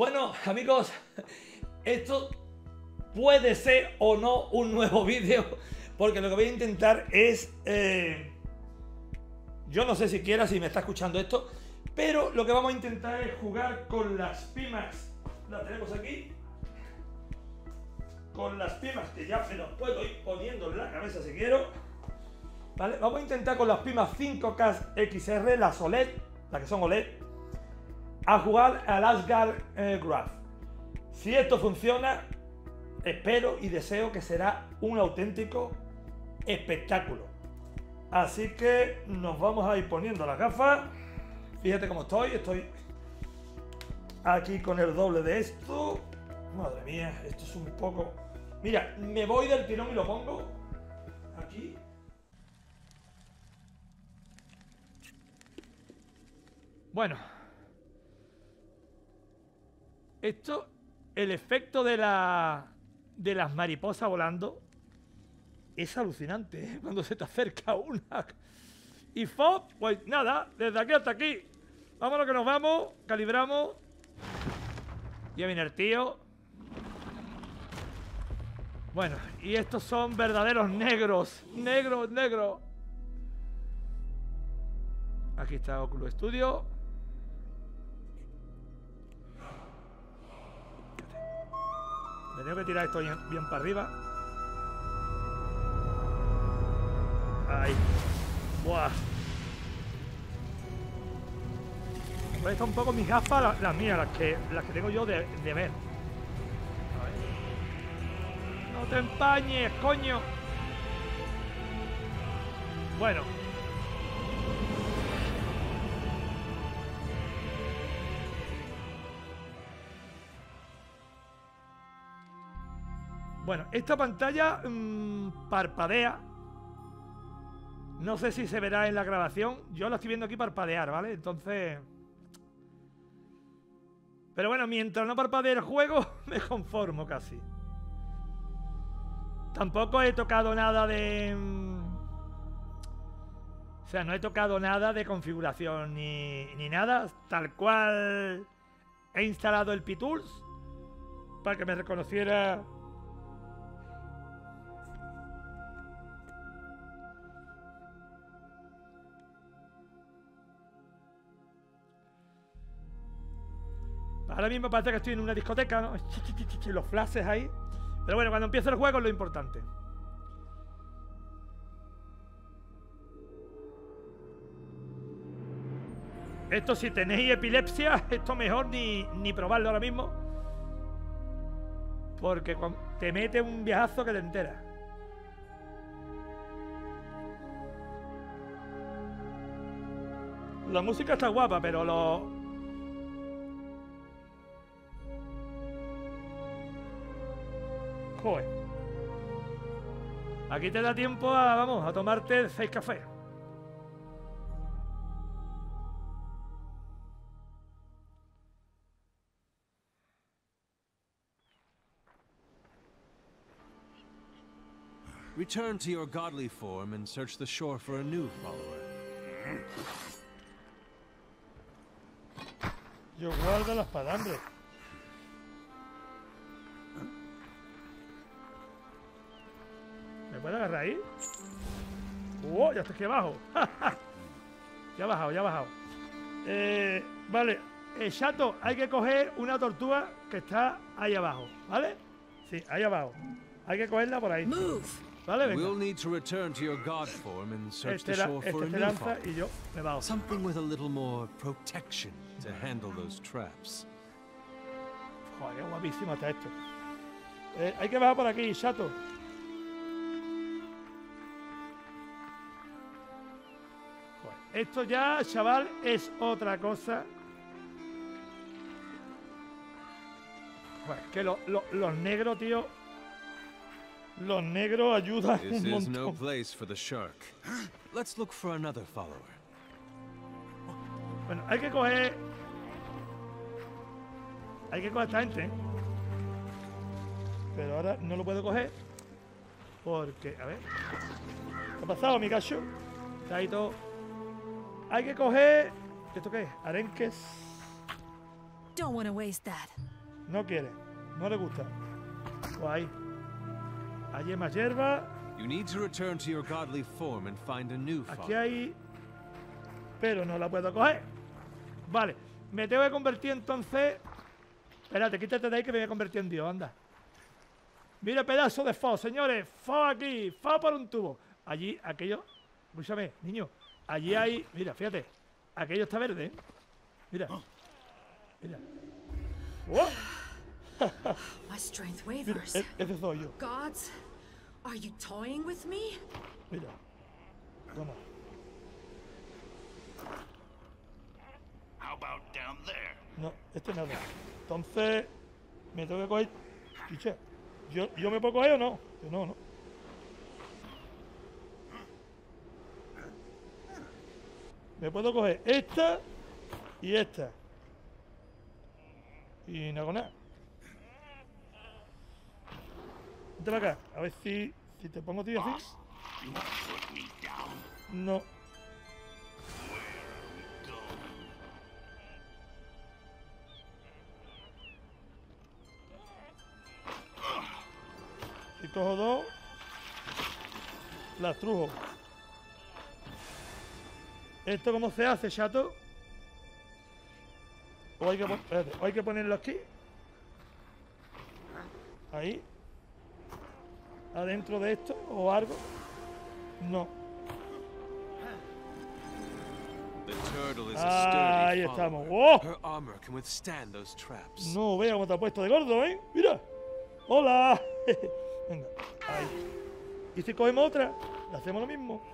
Bueno, amigos, esto puede ser o no un nuevo vídeo, porque lo que voy a intentar es... yo no sé siquiera si me está escuchando esto, pero lo que vamos a intentar es jugar con las Pimax. Las tenemos aquí. Con las Pimax, que ya se los puedo ir poniendo en la cabeza si quiero. ¿Vale? Vamos a intentar con las Pimax 5K XR, las OLED, las que son OLED, a jugar al Asgard's Wrath. Si esto funciona, espero y deseo que será un auténtico espectáculo. Así que nos vamos a ir poniendo las gafas. Fíjate cómo estoy, aquí con el doble de esto. Madre mía, esto es un poco... Mira, me voy del tirón y lo pongo aquí. Bueno, esto, el efecto de las mariposas volando es alucinante, ¿eh? Cuando se te acerca una. Y FOB, pues nada, desde aquí hasta aquí. Vámonos que nos vamos, calibramos. Ya viene el tío. Bueno, y estos son verdaderos negros. Negros, negros. Aquí está Oculus Studio. Me tengo que tirar esto bien para arriba. Ahí. Buah. Ahí está un poco mis gafas, las mías, las que tengo yo de ver. No te empañes, coño. Bueno. Bueno, esta pantalla parpadea. No sé si se verá en la grabación. Yo la estoy viendo aquí parpadear, ¿vale? Entonces... Pero bueno, mientras no parpadee el juego, me conformo casi. Tampoco he tocado nada de... O sea, no he tocado nada de configuración ni nada. Tal cual he instalado el Pitools para que me reconociera... Ahora mismo parece que estoy en una discoteca, ¿no? Los flashes ahí. Pero bueno, cuando empiece el juego es lo importante. Esto, si tenéis epilepsia, esto mejor ni probarlo ahora mismo. Porque te mete un viajazo que te entera. La música está guapa, pero Joder. Aquí te da tiempo a, vamos, a tomarte 6 cafés. Return to your godly form and search the shore for a new follower. Yo guardo los palambres. ¿Puedo agarrar ahí? ¡Oh! Ya está aquí abajo. Ya ha bajado, ya ha bajado. Vale. Chato, hay que coger una tortuga que está ahí abajo. ¿Vale? Sí, ahí abajo. Hay que cogerla por ahí. ¿Vale? Venga. Este lanza y yo me bajo. Joder, qué guapísimo está esto. Hay que bajar por aquí, Chato. Esto ya, chaval, es otra cosa. Bueno, que los negros, tío. Los negros ayudan un montón. No place for the shark. Let's look for another follower. Bueno, hay que coger... Hay que coger a esta gente, ¿eh? Pero ahora no lo puedo coger. Porque, a ver... ¿Qué ha pasado, mi cacho? Está ahí todo... Hay que coger... ¿Esto qué es? Arenques. Don't want to waste that. No quiere. No le gusta. Pues ahí. Allí hay más hierba. Aquí hay... Pero no la puedo coger. Vale. Me tengo que convertir entonces... Espérate, quítate de ahí que me voy a convertir en Dios, anda. Mira pedazo de fo, señores. Fo aquí. Fo por un tubo. Allí, aquello... Escúchame, niño. Allí hay... Mira, fíjate. Aquello está verde, ¿eh? Mira. Mira. ¡Oh! Mira, ese soy yo. Mira. Toma. No, este nada. Entonces, me tengo que coger... Chiche, ¿yo me puedo coger o no? Yo no, no. Me puedo coger esta y esta. Y no hago nada. Vente para acá. A ver si te pongo tío así. No. Si cojo dos, las trujo. ¿Esto cómo se hace, chato? ¿O hay que, espérate, ¿o hay que ponerlo aquí? Ahí. ¿Adentro de esto o algo? No. Ahí estamos. ¡Oh! No, vea cómo te ha puesto de gordo, ¿eh? ¡Mira! ¡Hola! Venga, ahí. ¿Y si cogemos otra? Le hacemos lo mismo.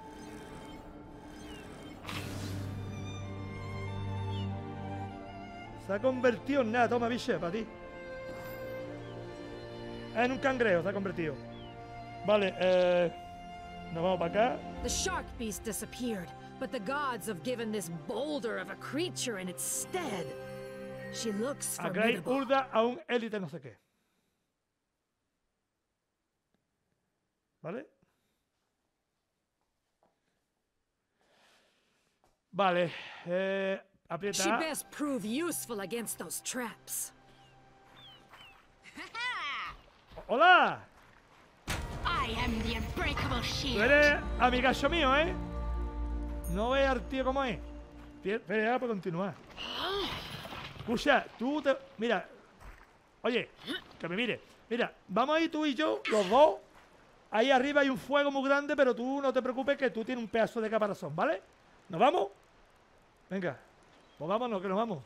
Se ha convertido en nada, toma, biche, para ti. En un cangrejo se ha convertido. Vale, nos vamos para acá. The shark beast disappeared, but the gods have given this boulder of a creature in its stead. She looks formidable. Acá hay Urda a un élite no sé qué. Vale. Vale, aprieta. She best prove useful against those traps. Hola. I am the unbreakable shield. Tú eres amigacho mío, ¿eh? No veas al tío como es. Espera, para continuar. Escucha, tú te... Mira. Oye, que me mire. Mira, vamos ahí tú y yo, los dos. Ahí arriba hay un fuego muy grande, pero tú no te preocupes que tú tienes un pedazo de caparazón, ¿vale? ¿Nos vamos? Venga. Pues vámonos, que nos vamos.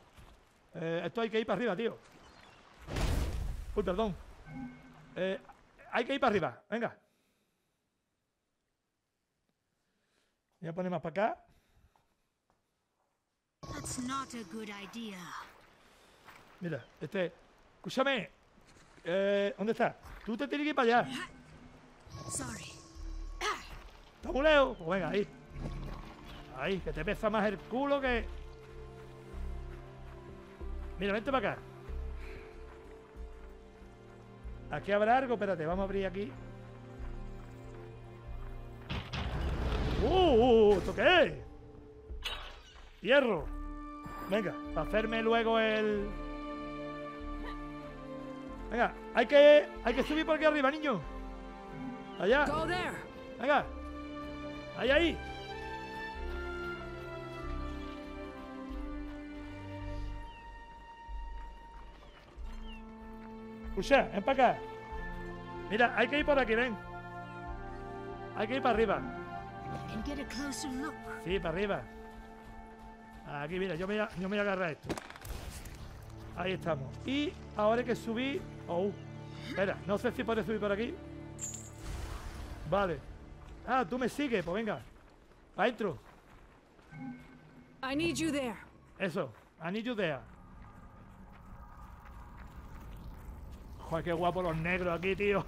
Esto hay que ir para arriba, tío. Uy, perdón. Hay que ir para arriba, venga. Voy a poner más para acá. Mira, este... Escúchame. ¿Dónde está? Tú te tienes que ir para allá. ¿Está muy lejos? Pues venga, ahí. Ahí, que te pesa más el culo que... Mira, vente para acá. Aquí habrá algo. Espérate, vamos a abrir aquí. ¿Esto qué es? Hierro. Venga, para hacerme luego el... Venga, hay que subir por aquí arriba, niño. Allá. Venga. Ahí. Escucha, ven para acá. Mira, hay que ir por aquí, ven. Hay que ir para arriba. Sí, para arriba. Aquí, mira, yo me voy a agarrar esto. Ahí estamos. Y ahora hay que subir... Oh, espera, no sé si podré subir por aquí. Vale. Ah, tú me sigues, pues venga. Adentro. I need you there. Eso, I need you there. Joder, qué guapo los negros aquí, tío.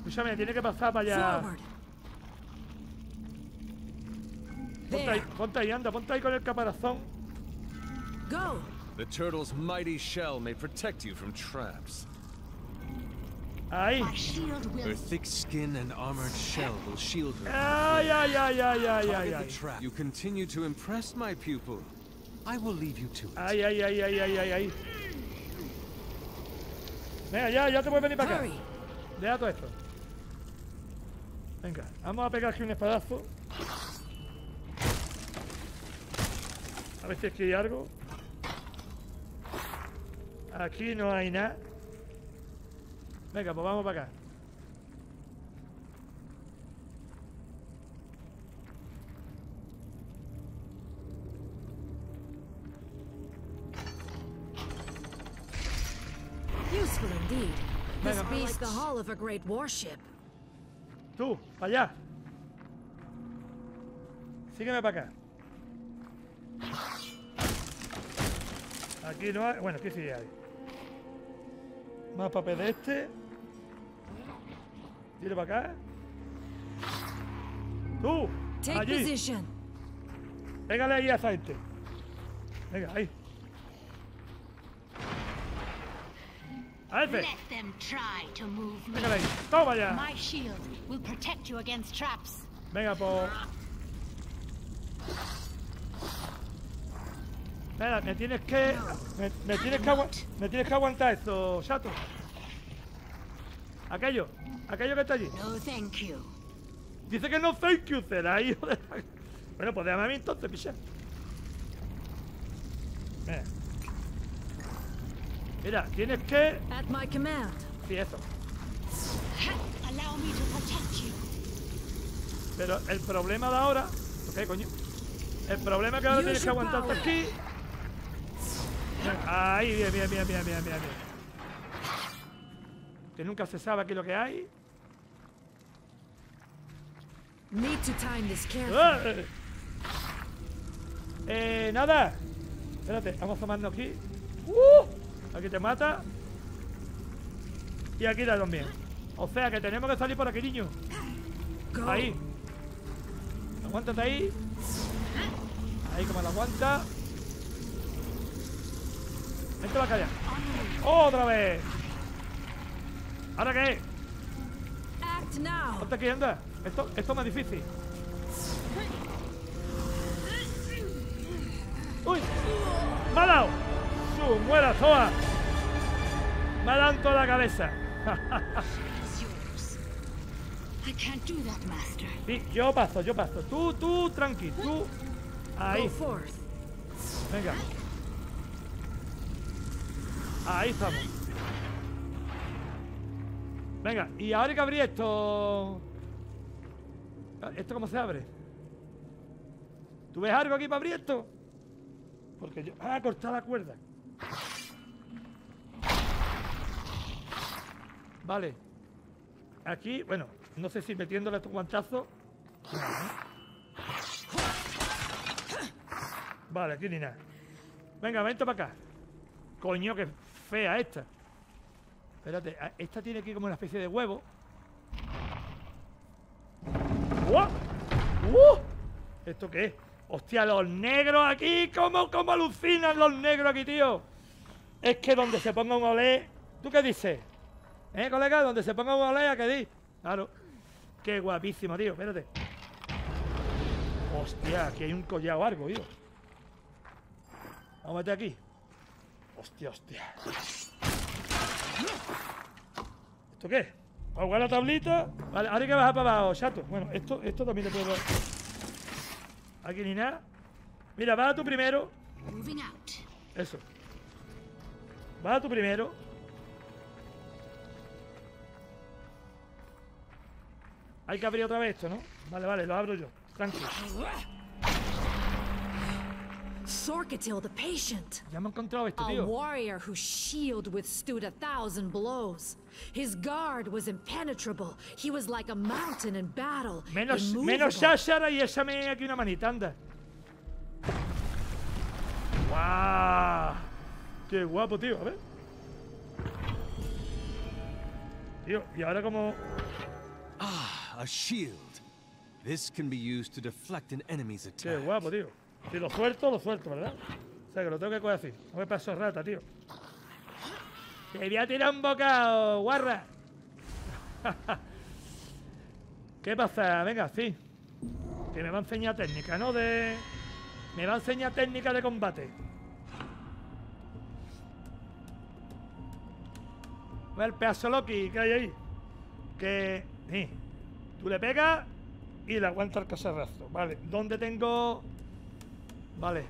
Escúchame, tiene que pasar para allá. Ponte ahí, anda, ponte ahí con el caparazón. The turtle's mighty shell may protect you from traps. Ahí. Her thick skin and armored shell will shield her. Ay, ay, ay, ay, ay, ay, ay. You continue to impress my pupil. I will leave you to it. Ay, ay, ay, ay, ay, ay, ay. Venga, ya, ya te puedes venir para acá. Deja todo esto. Venga, vamos a pegar aquí un espadazo. A ver si es que hay algo. Aquí no hay nada. Venga, pues vamos para acá. Useful indeed. This beast the hull of a great warship. Tú, para allá. Sígueme para acá. Aquí no hay. Bueno, aquí sí hay. Más papel de este. Tiro para acá. Tú, allí. Pégale ahí a esa gente. Venga, ahí. A ese. Pégale ahí. Toma ya. Venga, po. Espera, me tienes que aguantar esto, chato. Aquello que está allí. No, thank you. Dice que no thank you, será hijo de la... Bueno, pues déjame a mí entonces, picha. Mira, tienes que... At my command. Sí, eso. Allow me to protect you. Pero el problema de ahora... ¿Qué coño? El problema es que ahora tienes que aguantarte aquí. Ahí, bien, bien, bien, bien, bien, bien. Que nunca se sabe aquí lo que hay. Nada. Espérate, vamos tomando aquí. Aquí te mata. Y aquí te también. O sea que tenemos que salir por aquí, niño. Ahí. Aguántate ahí. Ahí como la aguanta. Esto va a callar. ¡Otra vez! ¿Ahora qué? ¿Dónde aquí anda? Esto es más difícil. ¡Uy! ¡Me ha dado! ¡Su muera, Zoa! ¡Me ha dado en toda la cabeza! Sí, yo paso. Tú, tranqui, tú. Ahí. Venga. Ahí estamos. Venga, y ahora hay que abrir esto. ¿Esto cómo se abre? ¿Tú ves algo aquí para abrir esto? Porque yo... Ah, cortar la cuerda. Vale. Aquí, bueno, no sé si metiéndole estos guantazos. Vale, aquí ni nada. Venga, vente para acá. Coño, que fea esta. Espérate, esta tiene aquí como una especie de huevo. ¿Esto qué es? Hostia, los negros aquí. ¿Cómo alucinan los negros aquí, tío? Es que donde se ponga un olé... ¿Tú qué dices? ¿Eh, colega? Donde se ponga un olé, ¿a qué di? Claro. Qué guapísimo, tío. Espérate. Hostia, aquí hay un collado o algo, tío. Vamos a meter aquí. Hostia. ¿Esto qué? ¿Para jugar la tablita? Vale, ahora hay que bajar para abajo, chato. Bueno, esto también lo puedo... Aquí ni nada. Mira, baja tú primero. Eso. Baja tú primero. Hay que abrir otra vez esto, ¿no? Vale, lo abro yo. Tranquilo. Sorkatil, the patient. Ya me he encontrado este tío. A warrior whose shield withstood 1,000 blows. His guard was impenetrable. He was like a mountain in battle. Menos Sashara y échame aquí una manita, anda. ¡Guau! ¡Qué guapo, tío! A ver. Tío, y ahora como... Ah, a shield. This can be used to deflect an enemy's attack. ¡Qué guapo, tío! Si lo suelto, ¿verdad? O sea, que lo tengo que coger así. No me paso rata, tío. Te voy a tirar un bocado, guarra. ¿Qué pasa? Venga, sí. Que me va a enseñar técnica, ¿no? De... Me va a enseñar técnica de combate. A ver, pedazo Loki, ¿qué hay ahí? Que... Sí. Tú le pegas y le aguantas el casarrazo. Vale, ¿dónde tengo...? Vale,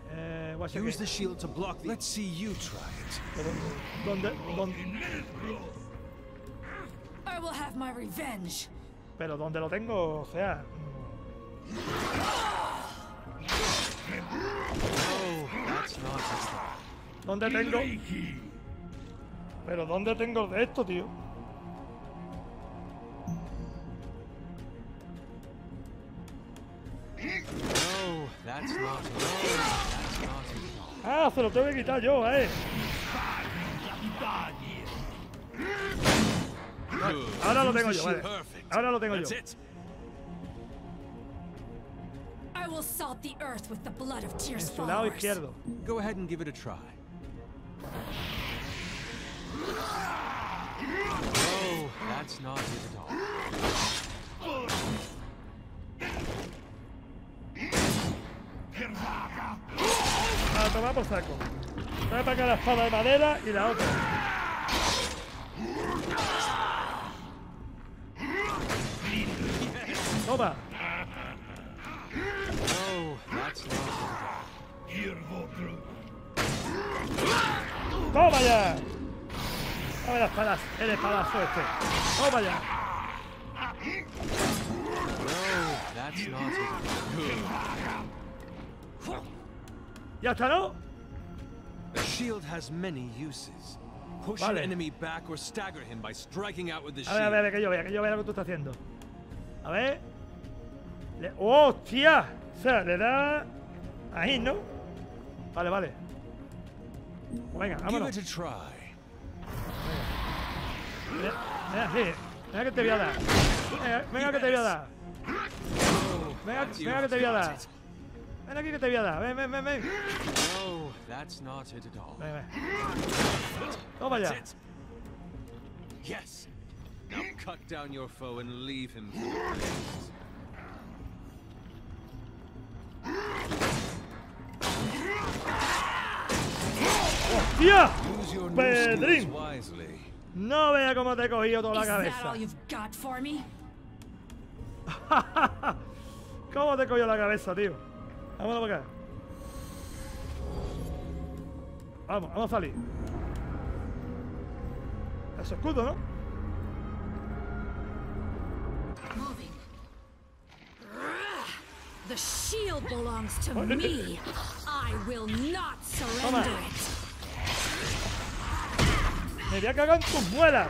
use the shield to block the... Let's see you try it. I will have my revenge. Pero ¿dónde lo tengo? O sea... ¿Dónde tengo? Pero ¿dónde tengo de esto, tío? Ah, se lo tengo que quitar yo, Ahora lo tengo yo, vale. Ahora lo tengo yo. En su lado izquierdo. Go ahead and give it a try. Oh, that's not it at all. A tomar por saco. Trae para acá la espada de madera y la otra. Toma. Toma ya. Toma las palas, el espadazo este. Toma ya. Ya está, ¿no? The shield has many uses. Push an enemy back or stagger him by striking out with the shield. A ver, que yo vea lo que tú estás haciendo. A ver. ¡Oh, hostia! O sea, le da... Ahí, ¿no? Vale, vale. Venga, vámonos. Venga, sí. Venga que te voy a dar. Venga que te voy a dar. Venga que te voy a dar. Ven aquí que te voy a dar. Ven. Ven. Toma ya. Now cut down your foe and leave him. ¡Hostia! ¡Pedrín! No vea cómo te he cogido toda la cabeza. ¿Cómo te he cogido la cabeza, tío? Vámonos para acá. Vamos, vamos a salir. Es escudo, ¿no? The shield belongs to me. I will not surrender it. Me voy a cagar en tus muelas.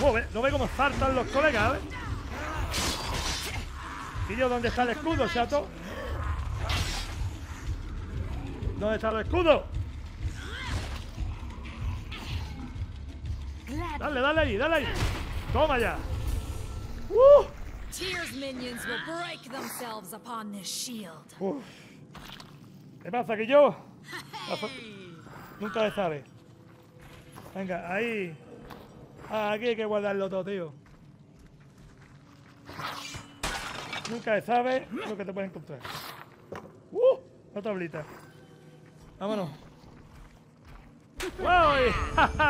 Joder, no ve cómo saltan los colegas, ¿eh? Y yo, ¿dónde está el escudo, chato? ¿Dónde está el escudo? Dale, dale ahí, dale ahí. Toma ya. Tears minions will break themselves upon this shield. ¿Qué pasa? ¿Que yo? Nunca se sabe. Venga, ahí. Aquí hay que guardarlo todo, tío. Nunca se sabe lo que te puedes encontrar. Una tablita. Vámonos. ¡Uy!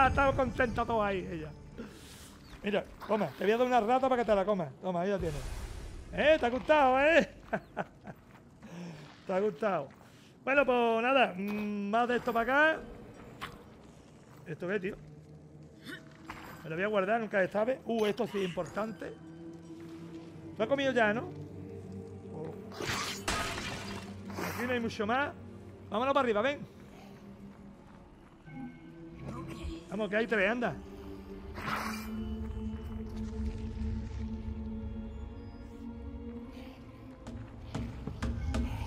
Estamos contentos todos ahí, ella. Mira, toma, te voy a dar una rata para que te la comas. Toma, ahí la tienes. ¿Te ha gustado, Te ha gustado. Bueno, pues nada, más de esto para acá. ¿Esto qué, tío? Me lo voy a guardar, nunca se sabe. Esto sí es importante. Lo he comido ya, ¿no? Aquí no hay mucho más. Vámonos para arriba, ven. Vamos, que ahí te ve, anda.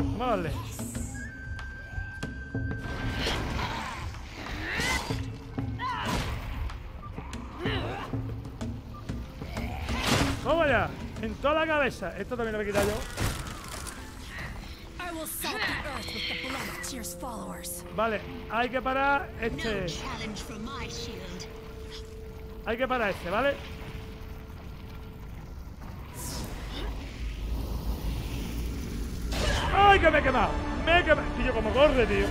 Vamos a darle. ¡Toma ya! En toda la cabeza. Esto también lo voy a quitar yo. Vale, hay que parar este. Hay que parar este, ¿vale? ¡Ay, que me he quemado! Me he quemado. Tío, como corre, tío.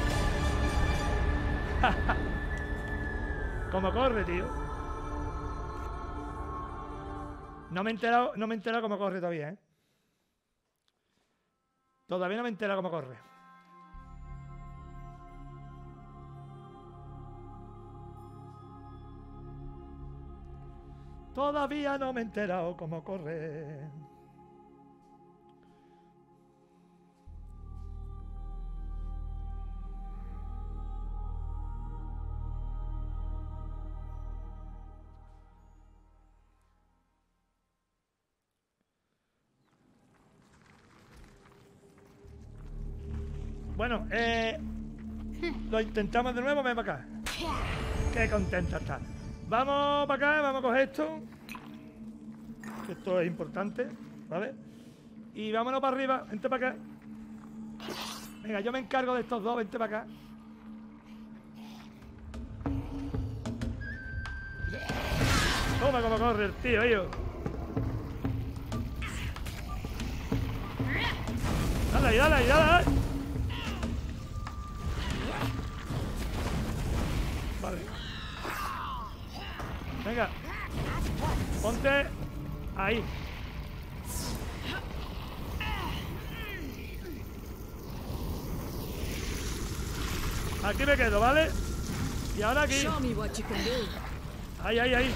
Como corre, tío. No me he enterado cómo corre todavía, ¿eh? Todavía no me he enterado cómo corre. Todavía no me he enterado cómo corre. Bueno, lo intentamos de nuevo, ven para acá. Qué contenta está. Vamos para acá, vamos a coger esto. Esto es importante, ¿vale? Y vámonos para arriba, vente para acá. Venga, yo me encargo de estos dos, vente para acá. Toma como corre el tío, ellos. Dale, dale, dale. Venga, ponte ahí. Aquí me quedo, ¿vale? Y ahora aquí. Ahí, ahí, ahí.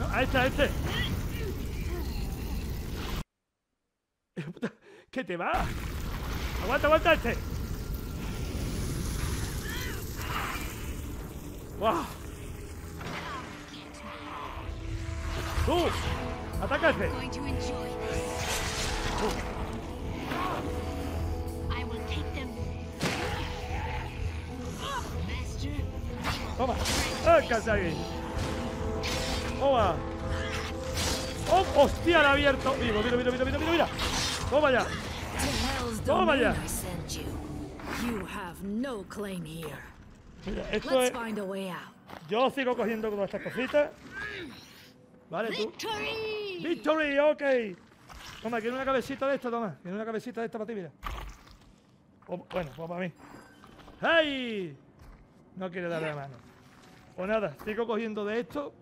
No, a este, a este. ¿Qué te va? Aguanta, aguanta este. ¡Wow! ¡Tú! ¡Atácate! ¡Toma! ¡Alcanza ahí! ¡Toma! ¡Oh, hostia! ¡La ha abierto! ¡Mira, mira, mira, mira, mira, mira! ¡Toma ya! ¡Toma ya! Mira, esto es... Yo sigo cogiendo todas estas cositas. Vale, tú. ¡Victory! ¡Ok! Toma, quiero una cabecita de esta, toma. Quiero una cabecita de esta para ti, mira. O, bueno, pues para mí. ¡Hey! No quiere darle la mano. Pues nada, sigo cogiendo de esto.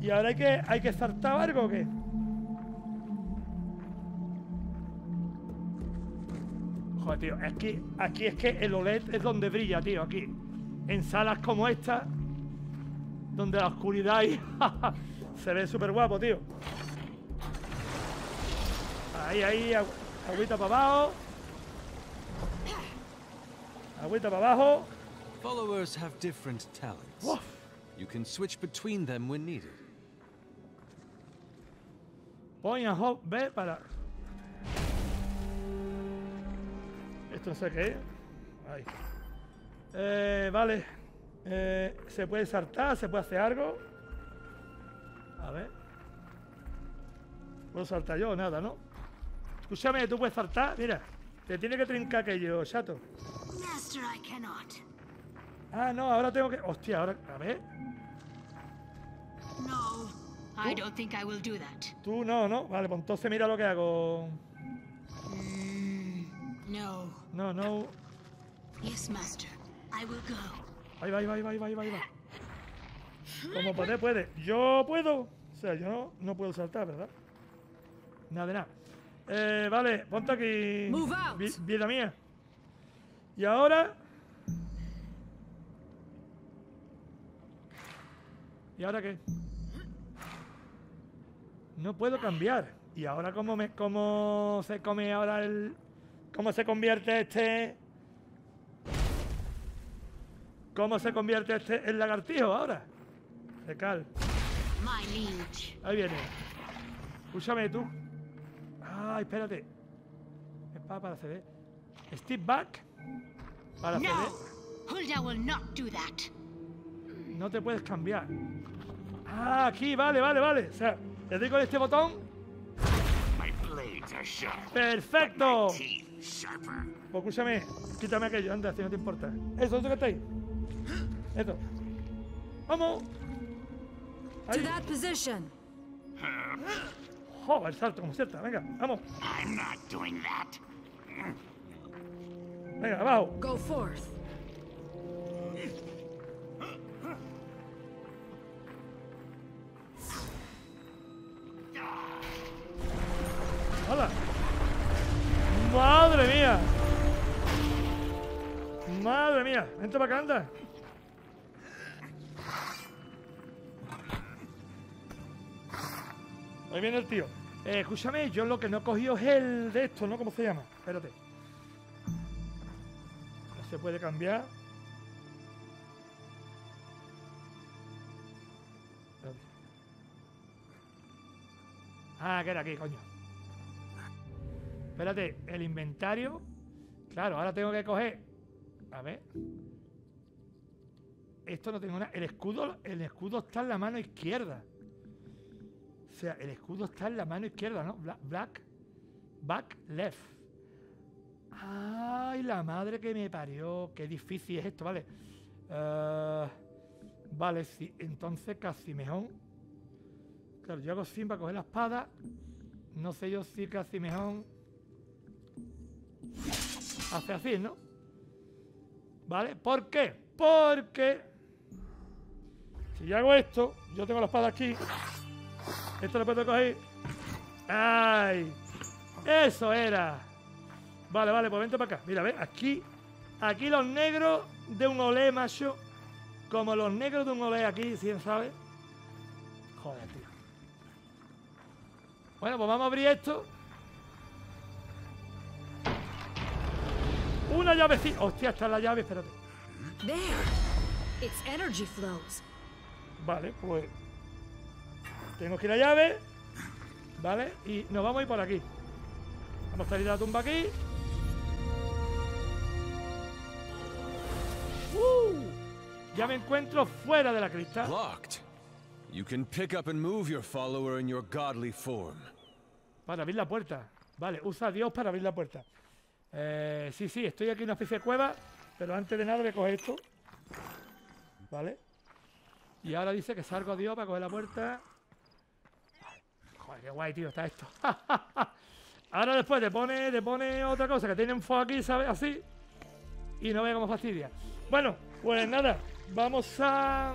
¿Y ahora hay que saltar algo o qué? Joder, tío, es que aquí es que el OLED es donde brilla, tío, aquí. En salas como esta, donde la oscuridad ahí, se ve súper guapo, tío. Ahí, ahí, agüita para abajo. Agüita para abajo. Followers have different talents. You can switch between them when needed. Point and hop, B para... Esto no sé qué es. Ahí. Vale. Se puede saltar, se puede hacer algo. A ver. ¿Puedo saltar yo? Nada, ¿no? Escúchame, tú puedes saltar. Mira, te tiene que trincar aquello, chato. Ah, no, ahora tengo que... Hostia, ahora... A ver. Tú no, ¿no? Vale, pues entonces mira lo que hago. No, no, no. Yes, master. I will go. Ahí va, ahí va, ahí va, ahí va, ahí va. Como puede, puede. Yo puedo. O sea, yo no puedo saltar, ¿verdad? Nada de nada. Vale, ponte aquí. Vida mía. Y ahora. ¿Y ahora qué? No puedo cambiar. ¿Y ahora cómo se come ahora el... ¿Cómo se convierte este? ¿Cómo se convierte este en lagartijo ahora? Recal. Ahí viene. Escúchame tú. Ah, espérate. Es para CD. Step back. Para CD. No te puedes cambiar. Ah, aquí, vale, vale, vale. O sea, le doy con este botón. ¡Perfecto! Pues escúchame, quítame aquello, anda, si no te importa. Eso, eso que está ahí. Eso. ¡Vamos! Ahí. ¡Joder, salto como cierta! Venga, vamos. Venga, abajo. ¡Hala! ¡Madre mía! ¡Madre mía! ¡Entra para acá, anda! Ahí viene el tío. Escúchame, yo lo que no he cogido es el de esto, ¿no? ¿Cómo se llama? Espérate. No se puede cambiar. Espérate. Ah, que era aquí, coño. Espérate, el inventario. Claro, ahora tengo que coger. A ver. Esto no tengo nada. El escudo está en la mano izquierda. O sea, el escudo está en la mano izquierda, ¿no? Black, back, left. ¡Ay, la madre que me parió! ¡Qué difícil es esto! Vale. Vale, sí. Entonces, casi mejor. Claro, yo hago sin para coger la espada. No sé yo si casi mejor. Hace así, ¿no? ¿Vale? ¿Por qué? Porque si yo hago esto, yo tengo la espada aquí. Esto lo puedo coger. ¡Ay! ¡Eso era! Vale, vale, pues vente para acá. Mira, ve, aquí los negros de un olé, macho. Como los negros de un olé aquí, ¿sí sabe? Joder, tío. Bueno, pues vamos a abrir esto. Una llavecita. Hostia, está la llave, espérate. Vale, pues tengo que ir a la llave. Vale, y nos vamos a ir por aquí. Vamos a salir de la tumba aquí. Ya me encuentro fuera de la cripta. Para abrir la puerta. Vale, usa a Dios para abrir la puerta. Sí, sí, estoy aquí en una especie de cueva, pero antes de nada voy a coger esto. Vale. Y ahora dice que salgo a Dios para coger la puerta. Vale. Joder, qué guay, tío, está esto. Ahora después te pone otra cosa, que tiene un foco aquí, ¿sabes? Así. Y no ve cómo fastidia. Bueno, pues nada, vamos a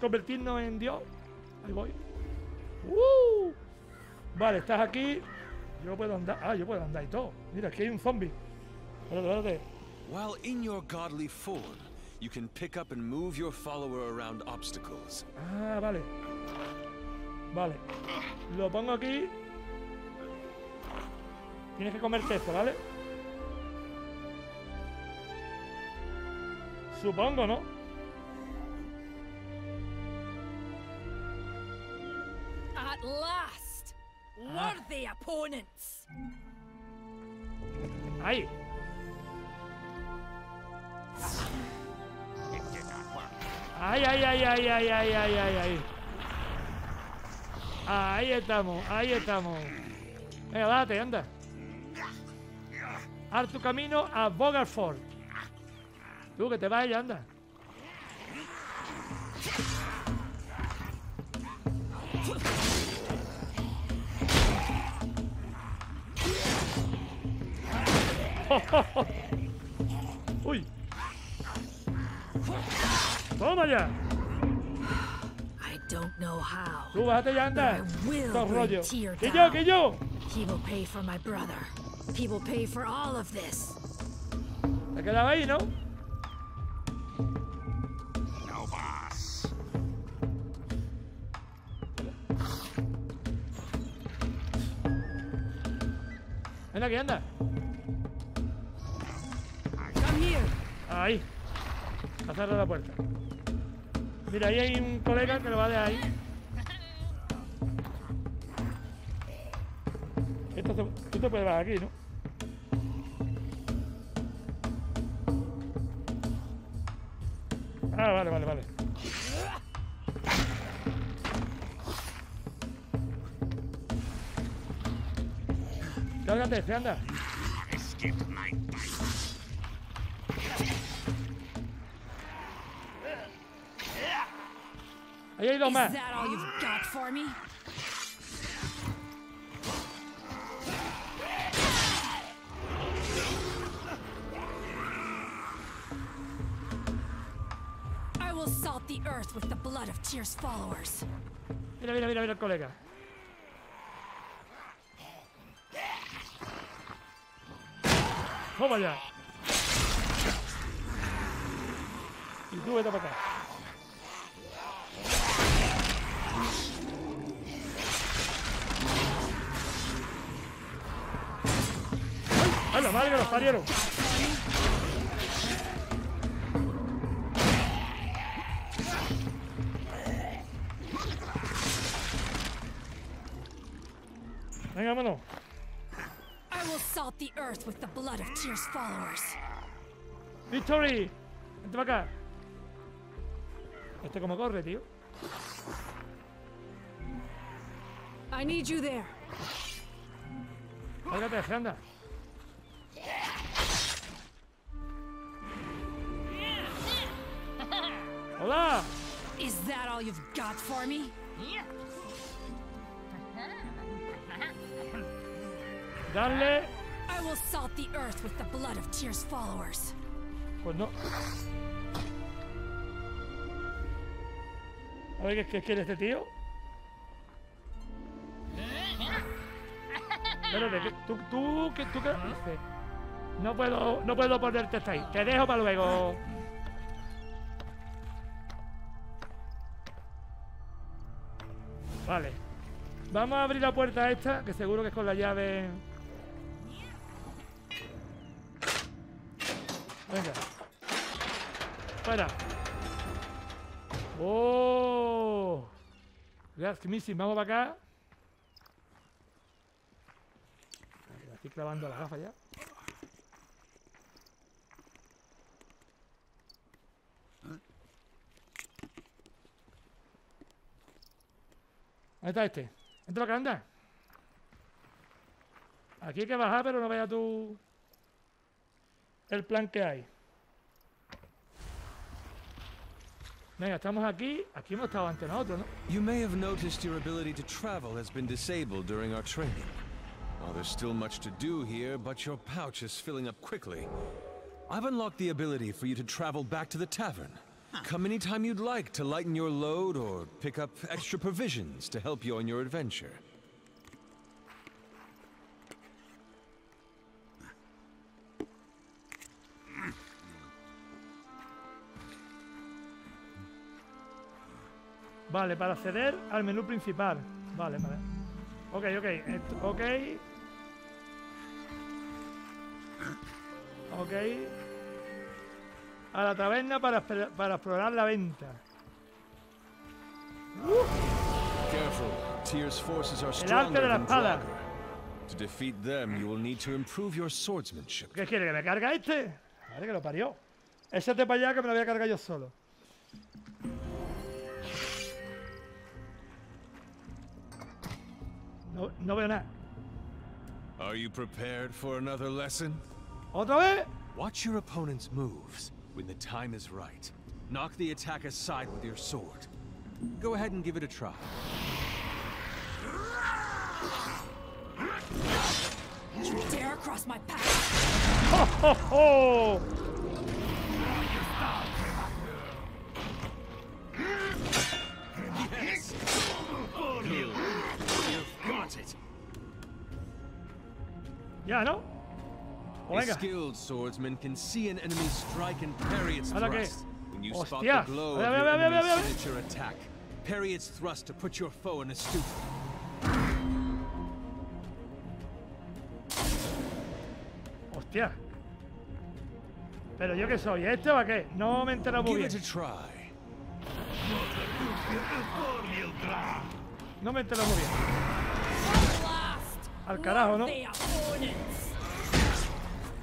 convertirnos en Dios. Ahí voy. Vale, estás aquí. Yo puedo andar. Ah, yo puedo andar y todo. Mira, aquí hay un zombie. Espérate, espérate. Ah, vale. Vale. Lo pongo aquí. Tienes que comerte esto, ¿vale? Supongo, ¿no? At last. Worthy opponents. Ahí. Ay, ay, ay, ay, ay, ay, ay, ay, ay. Ahí estamos, ahí estamos. Venga, date, anda. Haz tu camino a Bogarford. Tú que te vas allá, anda. Uy. Toma ya. Tú bájate ya, anda. Todo rollo. Que yo. Te quedaba ahí, ¿no? Ven aquí, anda. Ahí. A cerrar la puerta. Mira, ahí hay un colega que lo va a dejar ahí. Tú te puedes bajar aquí, ¿no? Ah, vale, vale, vale. Cárgate, se anda. Ahí hay dos más. Mira, mira, mira, mira el colega. ¡Toma ya! Y tú vete para acá. ¡Ay! ¡Ay, la madre que los parieron! Venga, vámonos. Victory, vente para acá. Este como corre, tío. I need you there. Cárgate, se anda. Hola. Is that all you've got for me? Yeah. Dale. I will salt the earth with the blood of Tyr's followers. Pues no. A ver, ¿qué quiere este tío? Espérate, ¿tú qué dices? No puedo ponerte hasta ahí. Te dejo para luego. Vale. Vamos a abrir la puerta esta, que seguro que es con la llave. Venga. Para. ¡Oh! Gracias, Missy. Vamos para acá. Estoy clavando las gafas ya. Ahí está este. Entra para acá, anda. Aquí hay que bajar, pero no vaya tú. El plan que hay. Venga, estamos aquí. Aquí hemos estado ante nosotros, ¿no? You may have noticed your ability to travel has been disabled during our training. Well, there's still much to do here, but your pouch is filling up quickly. I've unlocked the ability for you to travel back to the tavern. Come anytime you'd like to lighten your load or pick up extra provisions to help you on your adventure. Vale, para acceder al menú principal. Vale, vale. Ok, ok. Esto, ok. Ok. A la taberna para explorar la venta. El arte de la espada. ¿Qué quiere? ¿Que me carga este? Vale, que lo parió. Échate para allá que me lo voy a cargar yo solo. No, no veo nada. ¿Otra vez? Watch your opponent's moves when the time is right. Knock the attack aside with your sword. Go ahead and give it a try. You dare cross my path? Ho ho ho! Yes. You've got it. Yeah, I know. A skilled swordsman can see an enemy strike and parry its thrust. When you spot the glow of your enemy's signature attack, parry its thrust to put your foe in a stupor. Hostia. Pero yo qué soy, ¿este o qué? No me entero muy bien. No me entero muy bien. Al carajo, ¿no?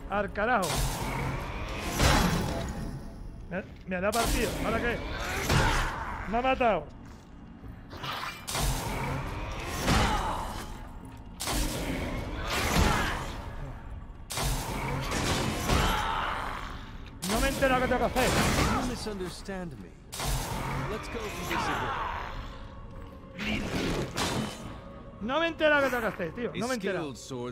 Al carajo. Me ha dado partido. ¿Ahora qué? Me ha matado. sé lo que tengo que hacer. No me entero lo que tengo que hacer, tío. No me entero. Claro.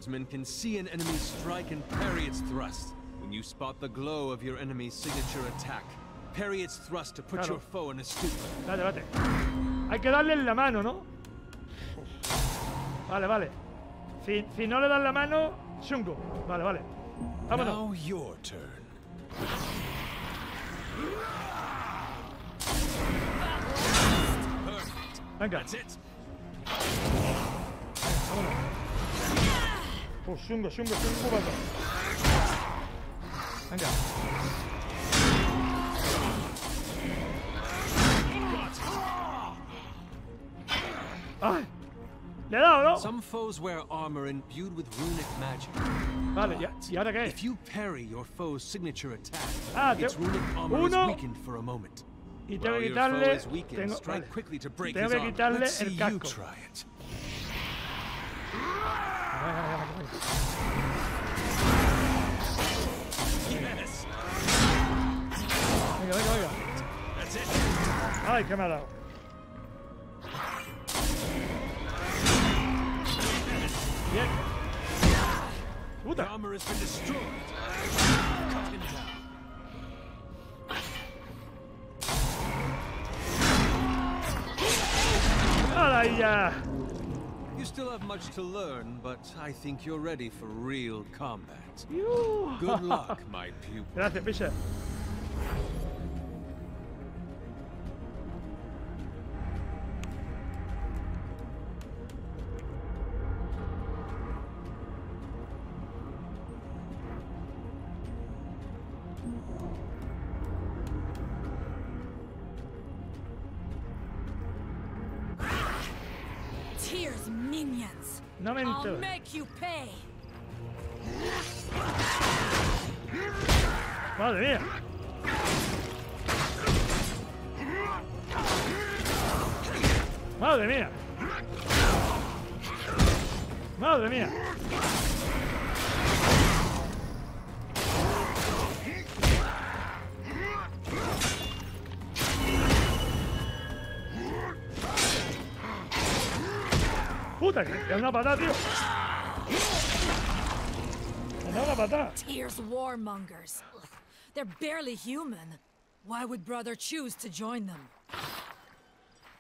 Vale, vale. Hay que darle en la mano, ¿no? Vale, vale. Si no le dan la mano, chungo. Vale, vale. Vámonos. Venga. Vámonos. Pues chungo, vale. Venga. ¡Ay! Le he dado, ¿no? Some foes wear armor imbued with runic magic. Vale, ¿y ahora qué? If you parry your foe's signature attack, its runic armor is weakened for a moment. Y tengo que quitarle, tengo que quitarle el casco. Venga. Ay, qué me ha dado. Bien. Puta. ¡Hala ya! You still have much to learn, but I think you're ready for real combat. Good luck, my pupil. Gracias, Fisher. I'll make you pay. Madre mía. Madre mía. Madre mía. Puta, que es una patada, tío. Me da una patada. Tears warmongers. They're barely human. Why would brother choose to join them?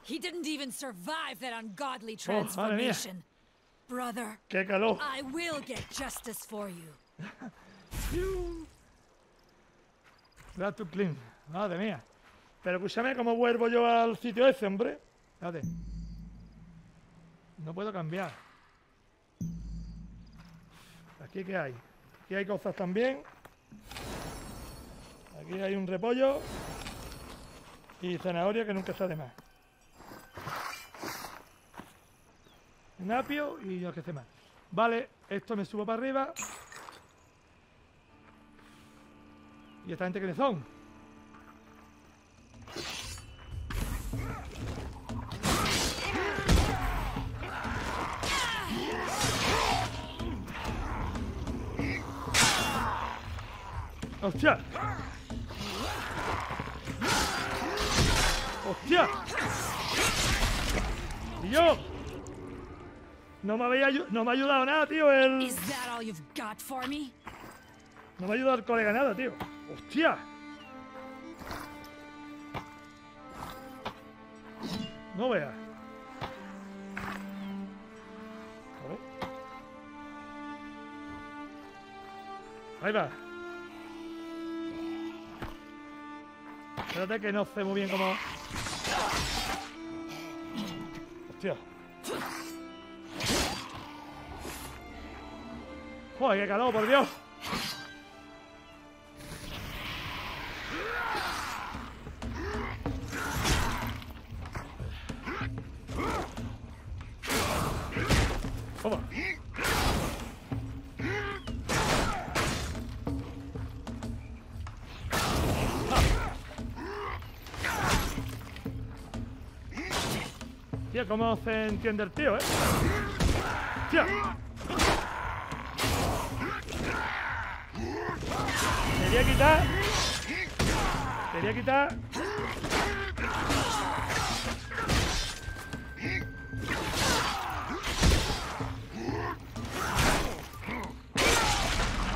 He didn't even survive that ungodly transformation. Brother, qué calor. I will get justice for you. That to clean. Madre mía. Pero escúchame, ¿cómo vuelvo yo al sitio ese, hombre? Date. No puedo cambiar. ¿Aquí qué hay? Aquí hay cosas también. Aquí hay un repollo. Y zanahoria que nunca está de más. Un apio y yo que sé más. Vale, esto me subo para arriba. ¿Y esta gente quiénes son? ¡Hostia! ¡Hostia! ¡Tío! No me ha ayudado nada, tío, el... No me ha ayudado el colega nada, tío. ¡Hostia! No veas. A ver. Ahí va. Espérate que no sé muy bien cómo... Hostia. Joder, qué calor, por Dios. Toma. ¿Cómo se entiende el tío, eh? ¡Hostia! Quería quitar. Te voy a quitar.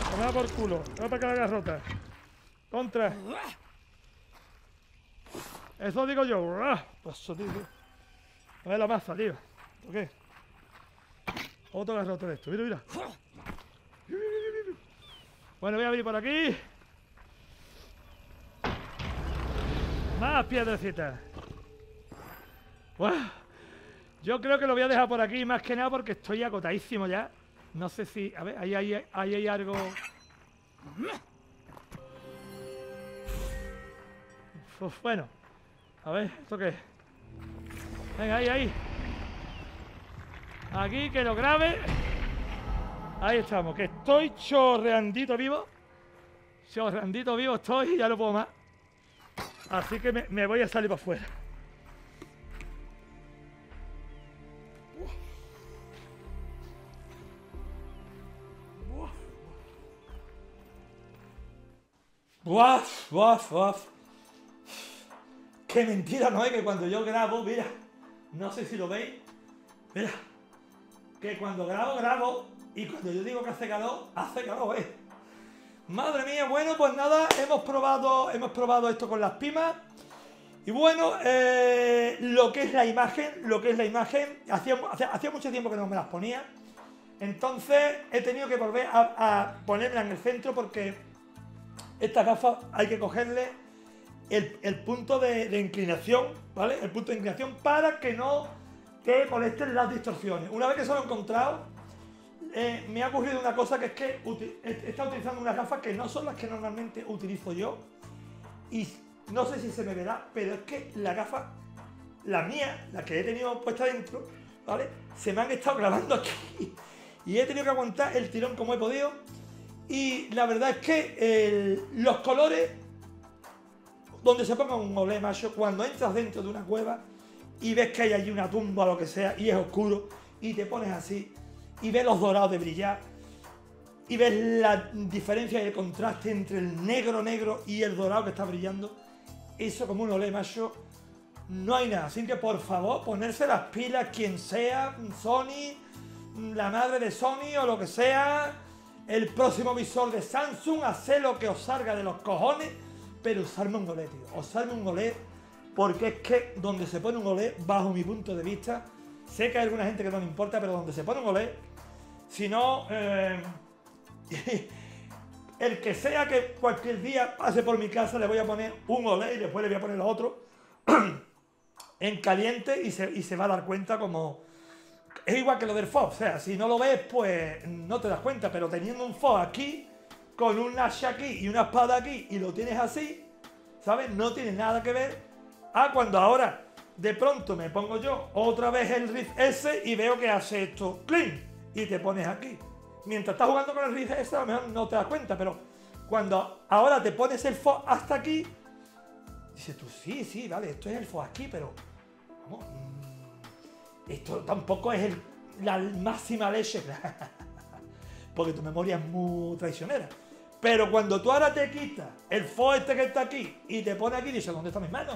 A tomar por culo. Voy a atacar la garrota. Contra. Eso digo yo. Paso, tío. A ver la masa, tío. ¿Por qué? Otro garrote de esto. Mira, mira. Bueno, voy a abrir por aquí. Más piedrecitas. ¡Wow! Yo creo que lo voy a dejar por aquí, más que nada porque estoy agotadísimo ya. No sé si... A ver, ahí hay algo... Uf, bueno. A ver, ¿esto qué es? Venga, ahí. Aquí, que lo grabe. Ahí estamos, que estoy chorreandito vivo. Chorreandito vivo estoy y ya no puedo más. Así que me voy a salir para afuera. ¡Guaf, guaf, guaf! ¡Qué mentira, no es que cuando yo grabo, mira! No sé si lo veis. Mira. Que cuando grabo. Y cuando yo digo que hace calor, ¿eh? Madre mía, bueno, pues nada, hemos probado esto con las pimas. Y bueno, lo que es la imagen, hacía mucho tiempo que no me las ponía. Entonces he tenido que volver a ponerla en el centro porque estas gafas hay que cogerle el punto de inclinación, ¿vale? El punto de inclinación para que no te molesten las distorsiones. Una vez que se lo he encontrado, me ha ocurrido una cosa que es que está utilizando unas gafas que no son las que normalmente utilizo yo. Y no sé si se me verá, pero es que la gafa, la mía, la que he tenido puesta dentro, ¿vale? Se me han estado grabando aquí. Y he tenido que aguantar el tirón como he podido. Y la verdad es que los colores, donde se ponga un olé, macho, cuando entras dentro de una cueva y ves que hay allí una tumba o lo que sea, y es oscuro, y te pones así, y ves los dorados de brillar, y ves la diferencia y el contraste entre el negro y el dorado que está brillando, eso como un olé, macho, no hay nada. Así que por favor, ponerse las pilas quien sea, Sony, la madre de Sony o lo que sea, el próximo visor de Samsung, haced lo que os salga de los cojones, pero usarme un olé, tío, usarme un olé, porque es que donde se pone un olé, bajo mi punto de vista, sé que hay alguna gente que no le importa, pero donde se pone un olé, si no, el que sea que cualquier día pase por mi casa, le voy a poner un olé y después le voy a poner los otros en caliente y se va a dar cuenta como... Es igual que lo del FOB, o sea, si no lo ves, pues no te das cuenta, pero teniendo un FOB aquí, con un hacha aquí y una espada aquí, y lo tienes así, ¿sabes? No tiene nada que ver a cuando ahora... De pronto me pongo yo otra vez el Rift S y veo que hace esto, ¡clin! Y te pones aquí. Mientras estás jugando con el Rift S, a lo mejor no te das cuenta, pero cuando ahora te pones el FOB hasta aquí, dices tú, sí, vale, esto es el FOB aquí, pero vamos, esto tampoco es la máxima leche, porque tu memoria es muy traicionera. Pero cuando tú ahora te quitas el FOB este que está aquí y te pones aquí, dices, ¿dónde están mis manos?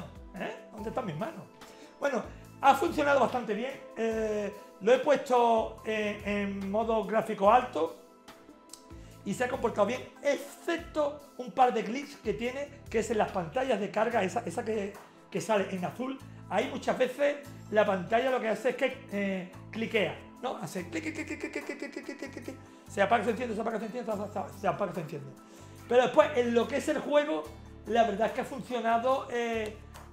¿Dónde están mis manos? Bueno, ha funcionado bastante bien. Lo he puesto en modo gráfico alto y se ha comportado bien, excepto un par de glitches que tiene, que es en las pantallas de carga, esa que sale en azul. Ahí muchas veces la pantalla lo que hace es que cliquea, ¿no? Hace clic, se apaga, se enciende, se apaga, se enciende, se apaga, se enciende. Pero después, en lo que es el juego, la verdad es que ha funcionado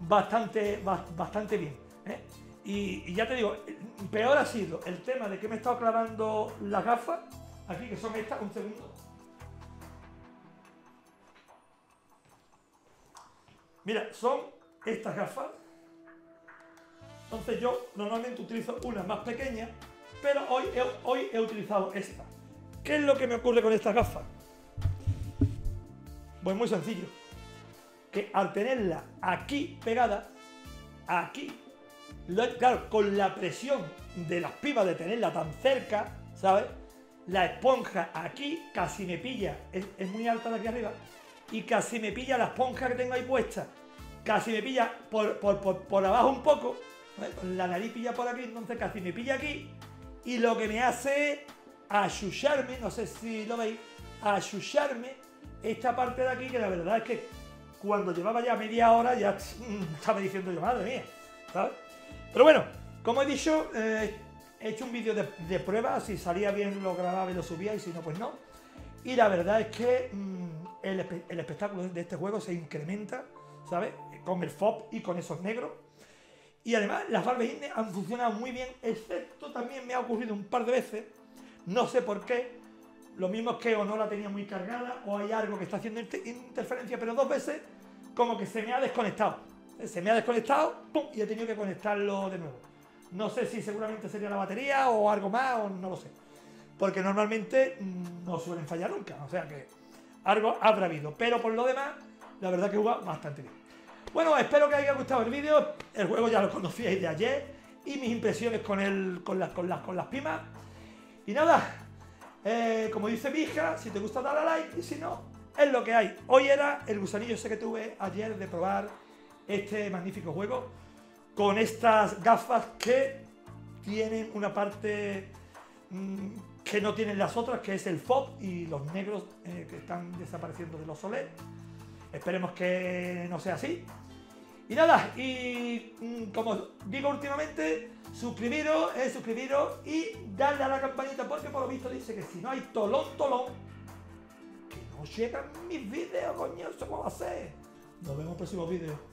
bastante bien, ¿eh? Y ya te digo, peor ha sido el tema de que me he estado clavando las gafas, aquí que son estas, un segundo. Mira, son estas gafas. Entonces yo normalmente utilizo unas más pequeñas, pero hoy he utilizado esta. ¿Qué es lo que me ocurre con estas gafas? Pues muy sencillo. Que al tenerla aquí pegada, aquí, claro, con la presión de las pipas de tenerla tan cerca, ¿sabes? La esponja aquí casi me pilla, es muy alta de aquí arriba, y casi me pilla la esponja que tengo ahí puesta casi me pilla por abajo un poco, ¿vale? La nariz pilla por aquí, entonces casi me pilla aquí, y lo que me hace ayusharme, no sé si lo veis, ayusharme esta parte de aquí, que la verdad es que cuando llevaba ya media hora ya estaba diciendo yo, madre mía, ¿sabes? Pero bueno, como he dicho, he hecho un vídeo de prueba, si salía bien lo grababa y lo subía, y si no, pues no. Y la verdad es que el espectáculo de este juego se incrementa, ¿sabes? Con el FOB y con esos negros. Y además las Valve Index han funcionado muy bien, excepto también me ha ocurrido un par de veces, no sé por qué, lo mismo es que o no la tenía muy cargada o hay algo que está haciendo interferencia, pero dos veces como que se me ha desconectado. Se me ha desconectado, ¡pum!, y he tenido que conectarlo de nuevo. No sé si seguramente sería la batería o algo más, o no lo sé. Porque normalmente no suelen fallar nunca, o sea que algo habrá habido. Pero por lo demás, la verdad que jugado bastante bien. Bueno, espero que os haya gustado el vídeo. El juego ya lo conocíais de ayer. Y mis impresiones con él, con las pimas. Y nada, como dice mi hija, si te gusta dale a like, y si no, es lo que hay. Hoy era el gusanillo ese que tuve ayer de probar este magnífico juego con estas gafas que tienen una parte que no tienen las otras, que es el FOB y los negros que están desapareciendo de los OLED. Esperemos que no sea así. Y nada, y como digo últimamente, suscribiros y darle a la campanita, porque por lo visto dice que si no hay tolón, que no llegan mis vídeos, coño, ¿eso cómo va a ser? Nos vemos en próximos vídeos.